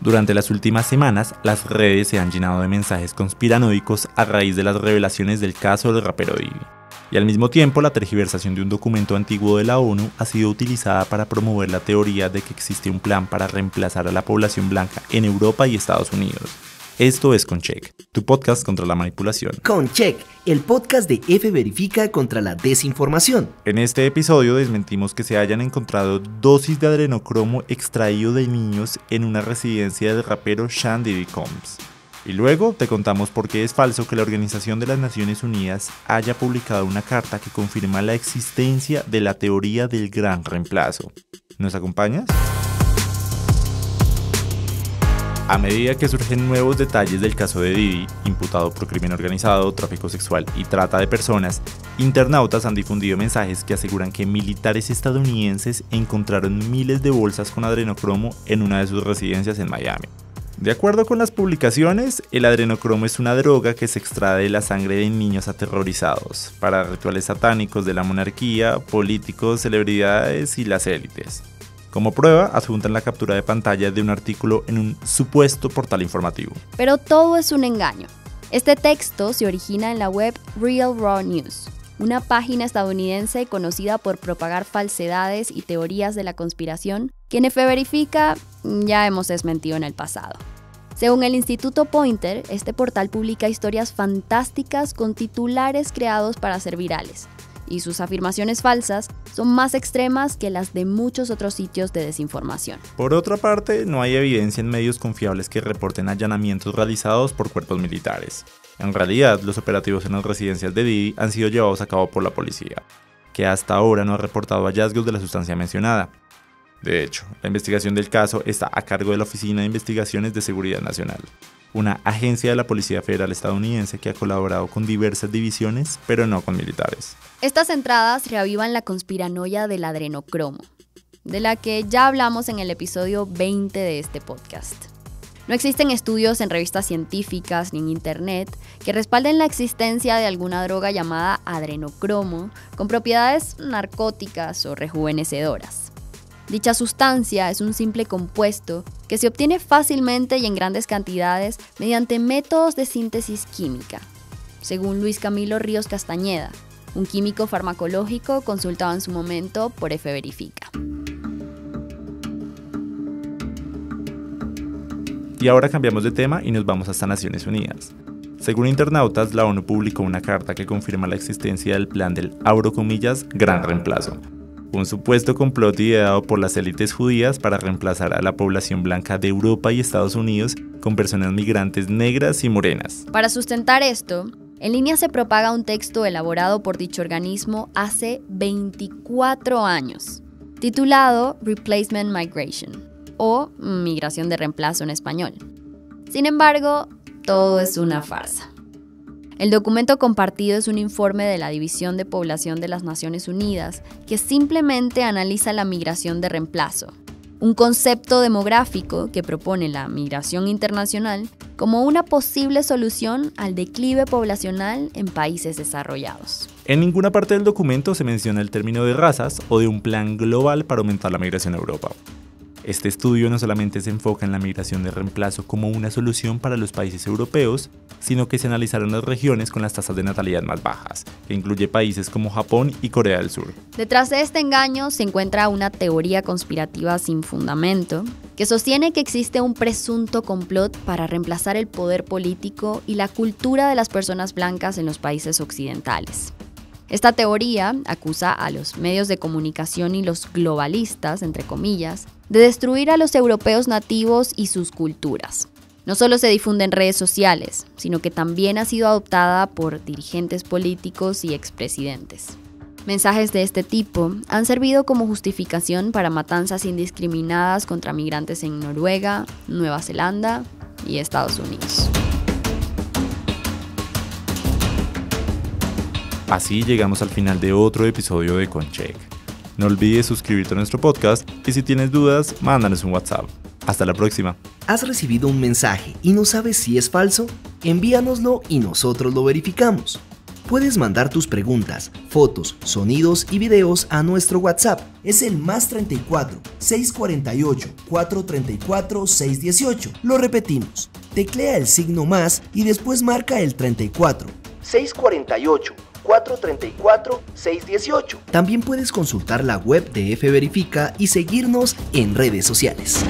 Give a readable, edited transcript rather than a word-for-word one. Durante las últimas semanas, las redes se han llenado de mensajes conspiranoicos a raíz de las revelaciones del caso del rapero Diddy. Y al mismo tiempo, la tergiversación de un documento antiguo de la ONU ha sido utilizada para promover la teoría de que existe un plan para reemplazar a la población blanca en Europa y Estados Unidos. Esto es Con Check, tu podcast contra la manipulación. Con Check, el podcast de EFE Verifica contra la desinformación. En este episodio desmentimos que se hayan encontrado dosis de adrenocromo extraído de niños en una residencia del rapero Sean Diddy Combs. Y luego te contamos por qué es falso que la Organización de las Naciones Unidas haya publicado una carta que confirma la existencia de la teoría del Gran Reemplazo. ¿Nos acompañas? A medida que surgen nuevos detalles del caso de Diddy, imputado por crimen organizado, tráfico sexual y trata de personas, internautas han difundido mensajes que aseguran que militares estadounidenses encontraron miles de bolsas con adrenocromo en una de sus residencias en Miami. De acuerdo con las publicaciones, el adrenocromo es una droga que se extrae de la sangre de niños aterrorizados, para rituales satánicos de la monarquía, políticos, celebridades y las élites. Como prueba, adjuntan la captura de pantalla de un artículo en un supuesto portal informativo. Pero todo es un engaño. Este texto se origina en la web Real Raw News, una página estadounidense conocida por propagar falsedades y teorías de la conspiración, que en EFE Verifica ya hemos desmentido en el pasado. Según el Instituto Poynter, este portal publica historias fantásticas con titulares creados para ser virales, y sus afirmaciones falsas son más extremas que las de muchos otros sitios de desinformación. Por otra parte, no hay evidencia en medios confiables que reporten allanamientos realizados por cuerpos militares. En realidad, los operativos en las residencias de Diddy han sido llevados a cabo por la policía, que hasta ahora no ha reportado hallazgos de la sustancia mencionada. De hecho, la investigación del caso está a cargo de la Oficina de Investigaciones de Seguridad Nacional, una agencia de la Policía Federal estadounidense que ha colaborado con diversas divisiones, pero no con militares. Estas entradas reavivan la conspiranoia del adrenocromo, de la que ya hablamos en el episodio 20 de este podcast. No existen estudios en revistas científicas ni en internet que respalden la existencia de alguna droga llamada adrenocromo con propiedades narcóticas o rejuvenecedoras. Dicha sustancia es un simple compuesto que se obtiene fácilmente y en grandes cantidades mediante métodos de síntesis química, según Luis Camilo Ríos Castañeda, un químico farmacológico consultado en su momento por EFE Verifica. Y ahora cambiamos de tema y nos vamos hasta Naciones Unidas. Según internautas, la ONU publicó una carta que confirma la existencia del plan del, abro comillas, Gran Reemplazo, un supuesto complot ideado por las élites judías para reemplazar a la población blanca de Europa y Estados Unidos con personas migrantes negras y morenas. Para sustentar esto, en línea se propaga un texto elaborado por dicho organismo hace 24 años, titulado Replacement Migration, o Migración de Reemplazo en español. Sin embargo, todo es una farsa. El documento compartido es un informe de la División de Población de las Naciones Unidas que simplemente analiza la migración de reemplazo, un concepto demográfico que propone la migración internacional como una posible solución al declive poblacional en países desarrollados. En ninguna parte del documento se menciona el término de razas o de un plan global para aumentar la migración a Europa. Este estudio no solamente se enfoca en la migración de reemplazo como una solución para los países europeos, sino que se analizaron las regiones con las tasas de natalidad más bajas, que incluye países como Japón y Corea del Sur. Detrás de este engaño se encuentra una teoría conspirativa sin fundamento, que sostiene que existe un presunto complot para reemplazar el poder político y la cultura de las personas blancas en los países occidentales. Esta teoría acusa a los medios de comunicación y los globalistas, entre comillas, de destruir a los europeos nativos y sus culturas. No solo se difunde en redes sociales, sino que también ha sido adoptada por dirigentes políticos y expresidentes. Mensajes de este tipo han servido como justificación para matanzas indiscriminadas contra migrantes en Noruega, Nueva Zelanda y Estados Unidos. Así llegamos al final de otro episodio de Con Check. No olvides suscribirte a nuestro podcast y si tienes dudas, mándanos un WhatsApp. Hasta la próxima. ¿Has recibido un mensaje y no sabes si es falso? Envíanoslo y nosotros lo verificamos. Puedes mandar tus preguntas, fotos, sonidos y videos a nuestro WhatsApp. Es el más 34 648 434 618. Lo repetimos. Teclea el signo más y después marca el 34 648 434 618. También puedes consultar la web de EFE Verifica y seguirnos en redes sociales.